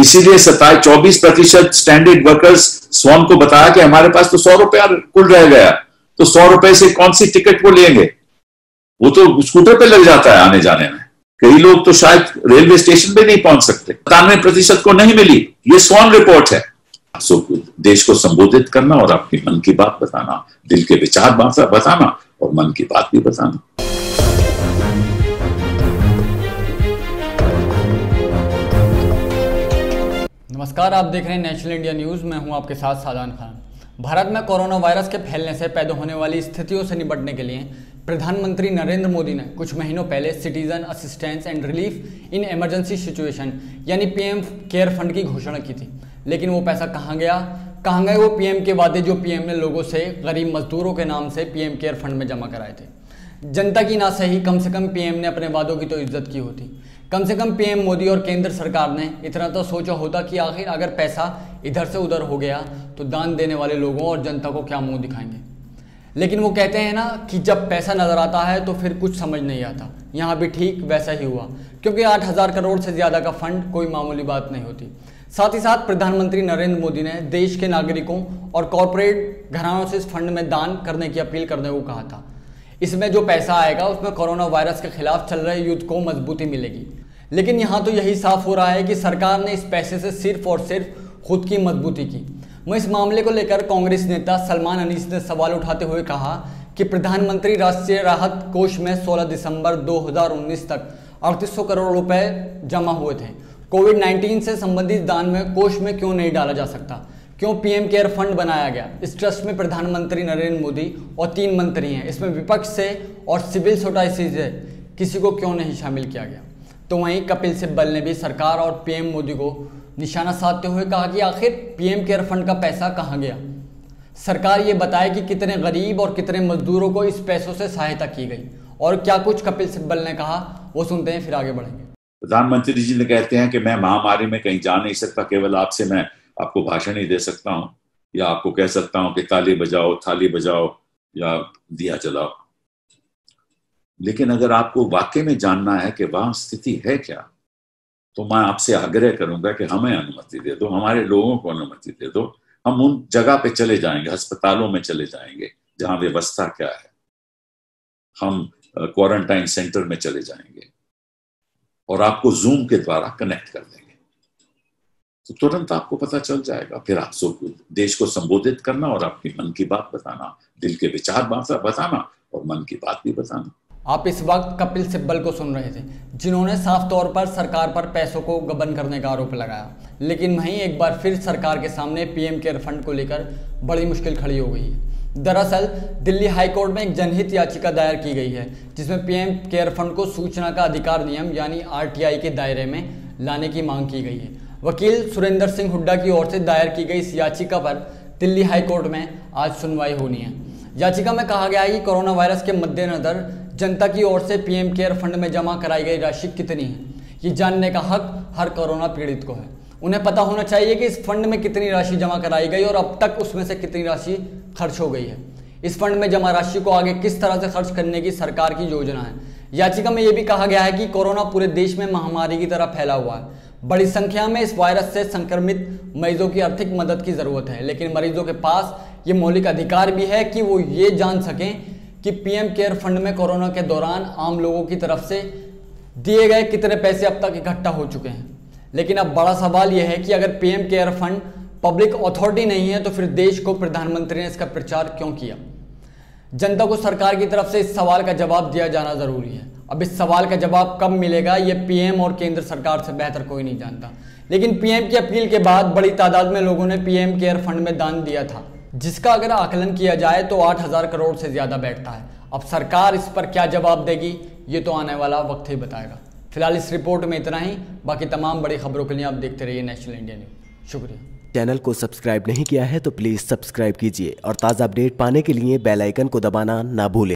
इसीलिए 24% standard workers स्वाम को बताया कि हमारे पास तो 100 रुपया कुल रह गया, तो 100 रुपए से कौन सी टिकट वो लेंगे, वो तो स्कूटर पे लग जाता है आने जाने में, कई लोग तो शायद रेलवे स्टेशन पे नहीं पहुंच सकते। 97% को नहीं मिली, ये स्वाम रिपोर्ट है। देश को संबोधित करना और अपने मन की बात बताना, दिल के विचार बताना और मन की बात भी बताना। नमस्कार, आप देख रहे हैं नेशनल इंडिया न्यूज़, मैं हूं आपके साथ सादान खान। भारत में कोरोना वायरस के फैलने से पैदा होने वाली स्थितियों से निपटने के लिए प्रधानमंत्री नरेंद्र मोदी ने कुछ महीनों पहले citizen assistance and relief in emergency situation यानी पीएम केयर फंड की घोषणा की थी। लेकिन वो पैसा कहाँ गया, कहाँ गए वो पीएम के वादे जो पीएम ने लोगों से गरीब मजदूरों के नाम से पीएम केयर फंड में जमा कराए थे। जनता की ना सही, कम से कम पीएम ने अपने वादों की तो इज्जत की होती। कम से कम पीएम मोदी और केंद्र सरकार ने इतना तो सोचा होता कि आखिर अगर पैसा इधर से उधर हो गया तो दान देने वाले लोगों और जनता को क्या मुंह दिखाएंगे। लेकिन वो कहते हैं ना कि जब पैसा नजर आता है तो फिर कुछ समझ नहीं आता, यहाँ भी ठीक वैसा ही हुआ, क्योंकि 8,000 करोड़ से ज़्यादा का फंड कोई मामूली बात नहीं होती। साथ ही साथ प्रधानमंत्री नरेंद्र मोदी ने देश के नागरिकों और कॉरपोरेट घरानों से इस फंड में दान करने की अपील करने को कहा था। इसमें जो पैसा आएगा उसमें कोरोना वायरस के खिलाफ चल रहे युद्ध को मजबूती मिलेगी। लेकिन यहाँ तो यही साफ हो रहा है कि सरकार ने इस पैसे से सिर्फ और सिर्फ खुद की मजबूती की। मैं इस मामले को लेकर कांग्रेस नेता सलमान अनीस ने सवाल उठाते हुए कहा कि प्रधानमंत्री राष्ट्रीय राहत कोष में 16 दिसंबर 2019 तक 3800 करोड़ रुपए जमा हुए थे। कोविड-19 से संबंधित दान में कोष में क्यों नहीं डाला जा सकता, क्यों पीएम केयर फंड बनाया गया। इस ट्रस्ट में प्रधानमंत्री नरेंद्र मोदी और 3 मंत्री हैं, इसमें विपक्ष से और सिविल सोसाइटी से किसी को क्यों नहीं शामिल किया गया। तो वहीं कपिल सिब्बल ने भी सरकार और पीएम मोदी को निशाना साधते हुए कहा कि आखिर पीएम केयर फंड का पैसा कहाँ गया, सरकार ये बताए कि कितने गरीब और कितने मजदूरों को इस पैसों से सहायता की गई। और क्या कुछ कपिल सिब्बल ने कहा वो सुनते हैं, फिर आगे बढ़ेंगे। प्रधानमंत्री जी ने कहते हैं कि मैं महामारी में कहीं जा नहीं सकता, केवल आपसे मैं आपको भाषण ही दे सकता हूँ या आपको कह सकता हूँ कि ताली बजाओ, थाली बजाओ या दिया जलाओ। लेकिन अगर आपको वाकई में जानना है कि वहां स्थिति है क्या, तो मैं आपसे आग्रह करूंगा कि हमें अनुमति दे दो, हमारे लोगों को अनुमति दे दो, हम उन जगह पे चले जाएंगे, अस्पतालों में चले जाएंगे जहाँ व्यवस्था क्या है, हम क्वारंटाइन सेंटर में चले जाएंगे और आपको जूम के द्वारा कनेक्ट कर देंगे, तो तुरंत आपको पता चल जाएगा। फिर आप देश को संबोधित करना और अपने मन की बात बताना, दिल के विचार बताना और मन की बात भी बताना। आप इस वक्त कपिल सिब्बल को सुन रहे थे, जिन्होंने साफ तौर पर सरकार पर पैसों को गबन करने का आरोप लगाया। लेकिन वहीं एक बार फिर सरकार के सामने पीएम केयर फंड को लेकर बड़ी मुश्किल खड़ी हो गई है। दरअसल दिल्ली हाई कोर्ट में एक जनहित याचिका दायर की गई है, जिसमें पीएम केयर फंड को सूचना का अधिकार नियम यानी आरटीआई के दायरे में लाने की मांग की गई है। वकील सुरेंद्र सिंह हुड्डा की ओर से दायर की गई इस याचिका पर दिल्ली हाई कोर्ट में आज सुनवाई होनी है। याचिका में कहा गया है कि कोरोना वायरस के मद्देनजर जनता की ओर से पीएम केयर फंड में जमा कराई गई राशि कितनी है, ये जानने का हक हर कोरोना पीड़ित को है। उन्हें पता होना चाहिए कि इस फंड में कितनी राशि जमा कराई गई और अब तक उसमें से कितनी राशि खर्च हो गई है। इस फंड में जमा राशि को आगे किस तरह से खर्च करने की सरकार की योजना है। याचिका में यह भी कहा गया है कि कोरोना पूरे देश में महामारी की तरह फैला हुआ है, बड़ी संख्या में इस वायरस से संक्रमित मरीजों की आर्थिक मदद की जरूरत है। लेकिन मरीजों के पास ये मौलिक अधिकार भी है कि वो ये जान सकें कि पीएम केयर फंड में कोरोना के दौरान आम लोगों की तरफ से दिए गए कितने पैसे अब तक इकट्ठा हो चुके हैं। लेकिन अब बड़ा सवाल यह है कि अगर PM care fund public authority नहीं है तो फिर देश को प्रधानमंत्री ने इसका प्रचार क्यों किया। जनता को सरकार की तरफ से इस सवाल का जवाब दिया जाना जरूरी है। अब इस सवाल का जवाब कब मिलेगा ये पीएम और केंद्र सरकार से बेहतर कोई नहीं जानता। लेकिन पीएम की अपील के बाद बड़ी तादाद में लोगों ने पीएम केयर फंड में दान दिया था, जिसका अगर आकलन किया जाए तो 8,000 करोड़ से ज़्यादा बैठता है। अब सरकार इस पर क्या जवाब देगी ये तो आने वाला वक्त ही बताएगा। फिलहाल इस रिपोर्ट में इतना ही, बाकी तमाम बड़ी खबरों के लिए आप देखते रहिए नेशनल इंडिया न्यूज़। शुक्रिया। चैनल को सब्सक्राइब नहीं किया है तो प्लीज़ सब्सक्राइब कीजिए और ताज़ा अपडेट पाने के लिए बेल आइकन को दबाना ना भूलें।